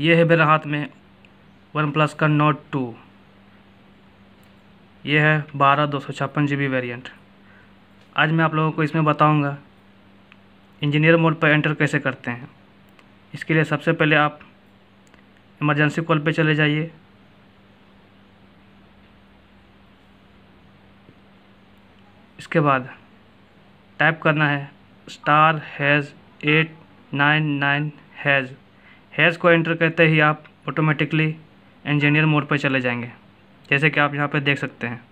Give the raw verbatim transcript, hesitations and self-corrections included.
ये है मेरे हाथ में वन प्लस का नोट टू। ये है बारह दो सौ छप्पन जी बी वेरियंट। आज मैं आप लोगों को इसमें बताऊंगा इंजीनियर मोड पर एंटर कैसे करते हैं। इसके लिए सबसे पहले आप इमरजेंसी कॉल पे चले जाइए। इसके बाद टाइप करना है star hash eight nine nine hash hash को एंटर करते ही आप ऑटोमेटिकली इंजीनियर मोड पर चले जाएंगे, जैसे कि आप यहाँ पर देख सकते हैं।